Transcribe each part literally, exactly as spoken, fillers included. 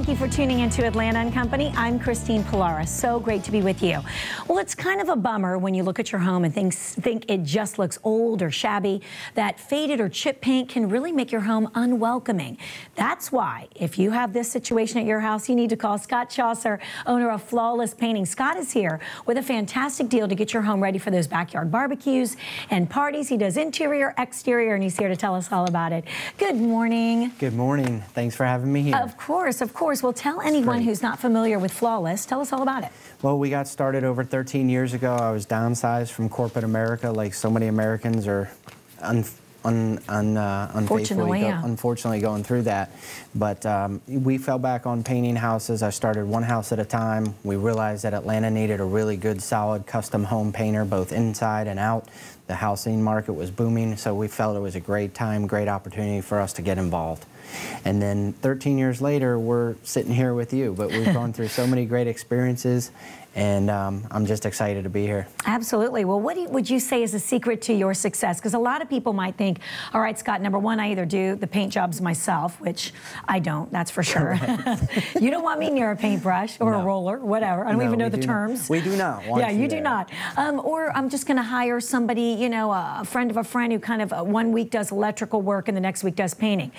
Thank you for tuning into Atlanta and Company. I'm Christine Pilara. So great to be with you. Well, it's kind of a bummer when you look at your home and think, think it just looks old or shabby. That faded or chip paint can really make your home unwelcoming. That's why if you have this situation at your house, you need to call Scott Csaszar, owner of Flawless Painting. Scott is here with a fantastic deal to get your home ready for those backyard barbecues and parties. He does interior, exterior, and he's here to tell us all about it. Good morning. Good morning. Thanks for having me here. Of course, of course. Well, tell anyone who's not familiar with Flawless, tell us all about it. Well, we got started over thirteen years ago. I was downsized from corporate America, like so many Americans are un un, un, uh, unfortunately, go yeah. unfortunately going through that. But um, we fell back on painting houses. I started one house at a time. We realized that Atlanta needed a really good, solid custom home painter, both inside and out. The housing market was booming, so we felt it was a great time, great opportunity for us to get involved. And then thirteen years later, we're sitting here with you, but we've gone through so many great experiences, and um, I'm just excited to be here. Absolutely. Well, what do you, would you say is the secret to your success? Because a lot of people might think, all right, Scott, number one, I either do the paint jobs myself, which I don't, that's for sure. You don't want me near a paintbrush or no. a roller, whatever. I don't no, even know the terms. Not. We do not want Yeah, you, you do not. Um, or I'm just going to hire somebody, you know, a friend of a friend who kind of uh, one week does electrical work and the next week does painting.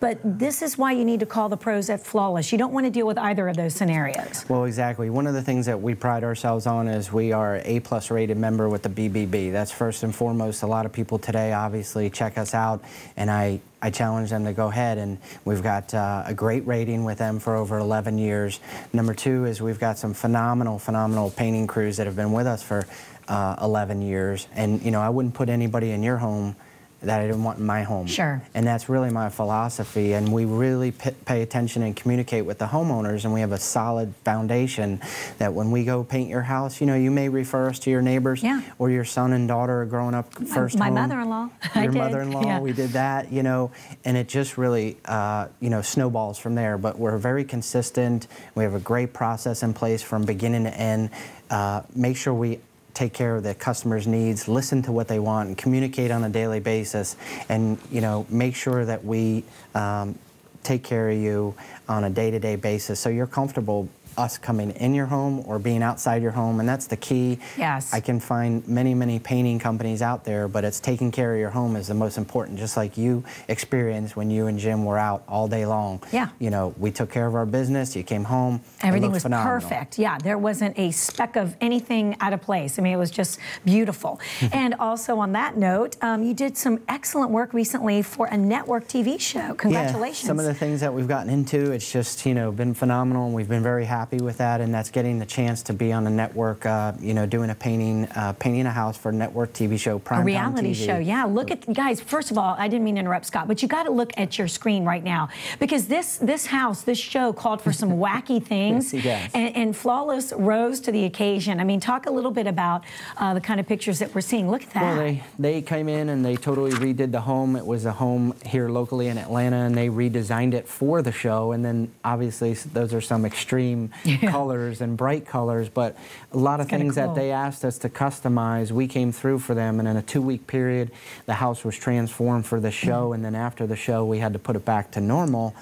But this is why you need to call the pros at Flawless. You don't want to deal with either of those scenarios. Well, exactly. One of the things that we pride ourselves on is we are an A plus rated member with the B B B. That's first and foremost. A lot of people today obviously check us out, and I I challenge them to go ahead, and we've got uh, a great rating with them for over eleven years. Number two is we've got some phenomenal, phenomenal painting crews that have been with us for uh, eleven years. And, you know, I wouldn't put anybody in your home that I didn't want in my home. Sure. And that's really my philosophy, and we really p pay attention and communicate with the homeowners, and we have a solid foundation that when we go paint your house, you know, you may refer us to your neighbors, yeah. or your son and daughter are growing up first My, my mother-in-law. Your mother-in-law, yeah. we did that, you know, and it just really, uh, you know, snowballs from there, but we're very consistent. We have a great process in place from beginning to end. Uh, make sure we take care of the customer's needs, listen to what they want, and communicate on a daily basis, and you know, make sure that we um, take care of you on a day-to-day basis so you're comfortable us coming in your home or being outside your home, and that's the key. Yes. I can find many, many painting companies out there, but it's taking care of your home is the most important, just like you experienced when you and Jim were out all day long. Yeah. You know, we took care of our business, you came home. Everything was phenomenal. Perfect. Yeah, there wasn't a speck of anything out of place. I mean, it was just beautiful. And also on that note, um, you did some excellent work recently for a network T V show. Congratulations. Yeah, some of the things that we've gotten into, it's just, you know, been phenomenal, and we've been very happy with that, and that's getting the chance to be on a network, uh, you know, doing a painting, uh, painting a house for a network T V show, primetime T V. A reality show, yeah. Look at, guys, first of all, I didn't mean to interrupt Scott, but you got to look at your screen right now, because this this house, this show called for some wacky things, yes, and, and Flawless rose to the occasion. I mean, talk a little bit about uh, the kind of pictures that we're seeing. Look at that. Well, they, they came in and they totally redid the home. It was a home here locally in Atlanta, and they redesigned it for the show, and then obviously those are some extreme yeah. colors and bright colors, but a lot of things cool. that they asked us to customize, we came through for them, and in a two-week period the house was transformed for the show, and then after the show we had to put it back to normal,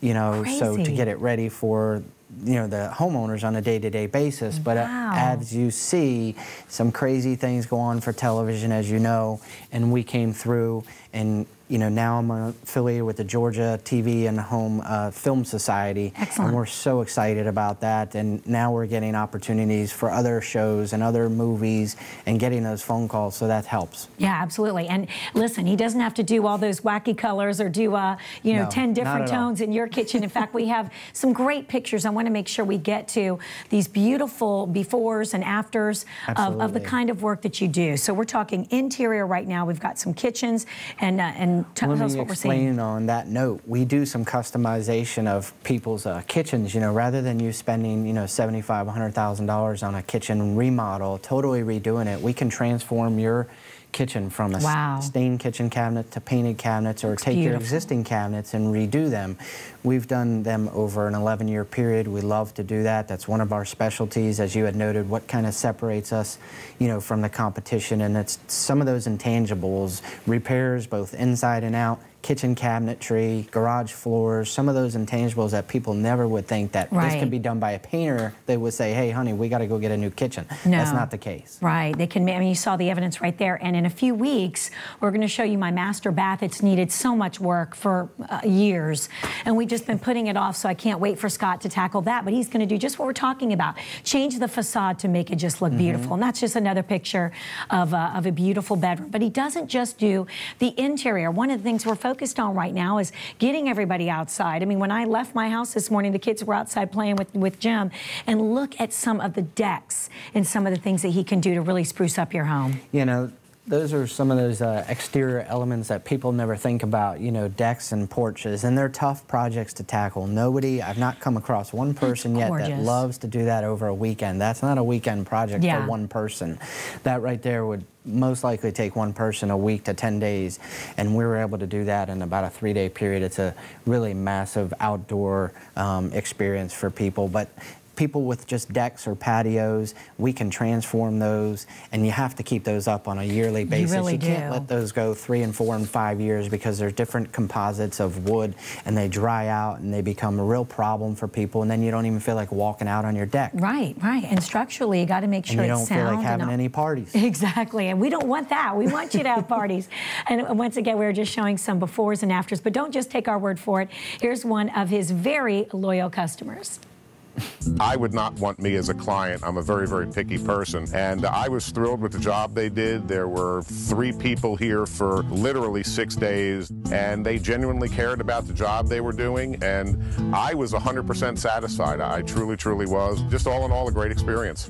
you know. Crazy. So to get it ready for, you know, the homeowners on a day-to-day basis. But wow. as you see, some crazy things go on for television, as you know, and we came through, and you know, now I'm affiliated with the Georgia T V and Home uh, Film Society. Excellent. And we're so excited about that, and now we're getting opportunities for other shows and other movies and getting those phone calls, so that helps. Yeah, absolutely. And listen, he doesn't have to do all those wacky colors or do, uh, you know, no, ten different tones all. in your kitchen. In fact, we have some great pictures. I want to make sure we get to these beautiful befores and afters of, of the kind of work that you do. So we're talking interior right now. We've got some kitchens and, uh, and Tell Let us me what explain we're on that note. We do some customization of people's uh, kitchens. You know, rather than you spending, you know, seventy-five, a hundred thousand dollars on a kitchen remodel, totally redoing it, we can transform your kitchen from a wow. stained kitchen cabinet to painted cabinets, or That's take beautiful. your existing cabinets and redo them. We've done them over an eleven year period. We love to do that. That's one of our specialties, as you had noted, what kind of separates us, you know, from the competition. And it's some of those intangibles, repairs both inside and out, kitchen cabinetry, garage floors, some of those intangibles that people never would think that right. This can be done by a painter. They would say, hey, honey, we got to go get a new kitchen. No. That's not the case. Right. They can, I mean, you saw the evidence right there. And in a few weeks, we're going to show you my master bath. It's needed so much work for uh, years. And we've just been putting it off, so I can't wait for Scott to tackle that. But he's going to do just what we're talking about. Change the facade to make it just look mm-hmm. beautiful. And that's just another picture of, uh, of a beautiful bedroom. But he doesn't just do the interior. One of the things we're focused focused on right now is getting everybody outside. I mean, when I left my house this morning, the kids were outside playing with, with Jim, and look at some of the decks and some of the things that he can do to really spruce up your home. You know, those are some of those uh, exterior elements that people never think about, you know, decks and porches, and they're tough projects to tackle. Nobody, I've not come across one person yet that loves to do that over a weekend. That's not a weekend project yeah. for one person. That right there would most likely take one person a week to ten days, and we were able to do that in about a three day period. It's a really massive outdoor um, experience for people, but people with just decks or patios, we can transform those, and you have to keep those up on a yearly basis. You really do. You can't let those go three and four and five years because they're different composites of wood, and they dry out, and they become a real problem for people, and then you don't even feel like walking out on your deck. Right, right, and structurally, you got to make sure it's sound. And you don't feel like having any parties. Exactly, and we don't want that. We want you to have parties. And once again, we were just showing some befores and afters, but don't just take our word for it. Here's one of his very loyal customers. I would not want me as a client. I'm a very, very picky person, and I was thrilled with the job they did. There were three people here for literally six days, and they genuinely cared about the job they were doing, and I was one hundred percent satisfied. I truly, truly was. Just all in all, a great experience.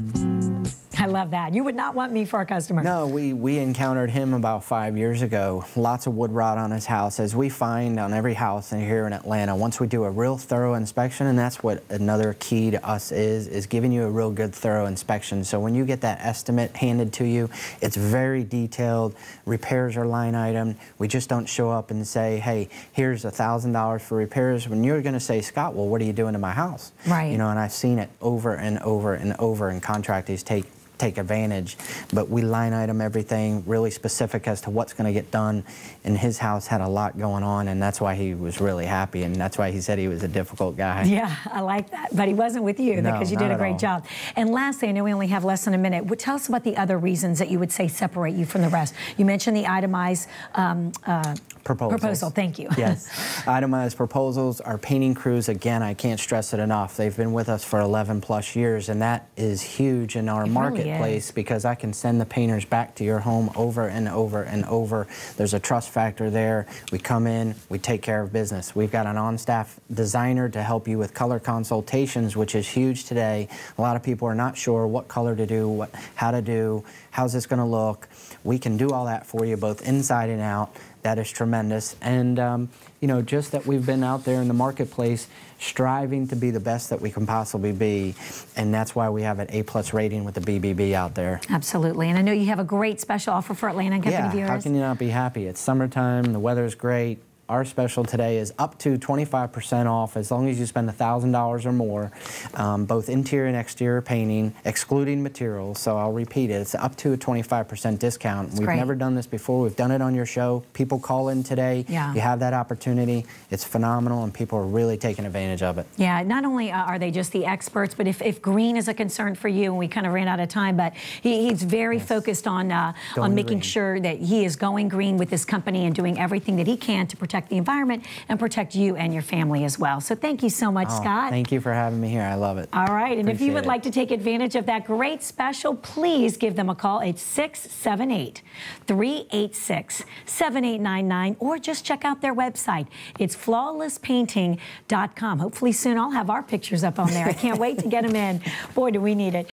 I love that. You would not want me for a customer. No, we, we encountered him about five years ago. Lots of wood rot on his house, as we find on every house in here in Atlanta. Once we do a real thorough inspection, and that's what another key to us is, is giving you a real good thorough inspection. So when you get that estimate handed to you, it's very detailed. Repairs are line item. We just don't show up and say, hey, here's a thousand dollars for repairs. When you're going to say, Scott, well, what are you doing to my house? Right. You know, and I've seen it over and over and over, and contractors take take advantage, but we line item everything, really specific as to what's going to get done, and his house had a lot going on, and that's why he was really happy, and that's why he said he was a difficult guy. Yeah, I like that, but he wasn't with you no, because you did a great all. job. And lastly, I know we only have less than a minute, well, tell us about the other reasons that you would say separate you from the rest. You mentioned the itemized um, uh, Proposals. Proposal, thank you. Yes, itemized proposals. Our painting crews, again, I can't stress it enough. They've been with us for eleven plus years, and that is huge in our it marketplace really because I can send the painters back to your home over and over and over. There's a trust factor there. We come in, we take care of business. We've got an on-staff designer to help you with color consultations, which is huge today. A lot of people are not sure what color to do, what, how to do, how's this going to look. We can do all that for you, both inside and out. That is tremendous, and um, you know, just that we've been out there in the marketplace striving to be the best that we can possibly be, and that's why we have an A plus rating with the B B B out there. Absolutely, and I know you have a great special offer for Atlanta and company viewers. Yeah, how can you not be happy? It's summertime, the weather's great. Our special today is up to twenty-five percent off as long as you spend a thousand dollars or more, um, both interior and exterior painting, excluding materials. So I'll repeat it. It's up to a twenty-five percent discount. That's We've great. never done this before. We've done it on your show. People call in today. Yeah. You have that opportunity. It's phenomenal, and people are really taking advantage of it. Yeah, not only are they just the experts, but if, if green is a concern for you, and we kind of ran out of time, but he, he's very yes. focused on, uh, on making green. sure that he is going green with this company and doing everything that he can to protect the environment and protect you and your family as well. So thank you so much, oh, Scott. Thank you for having me here. I love it. All right. And Appreciate if you would it. like to take advantage of that great special, please give them a call. It's six seven eight, three eight six, seven eight nine nine, or just check out their website. It's flawless painting dot com. Hopefully soon I'll have our pictures up on there. I can't wait to get them in. Boy, do we need it.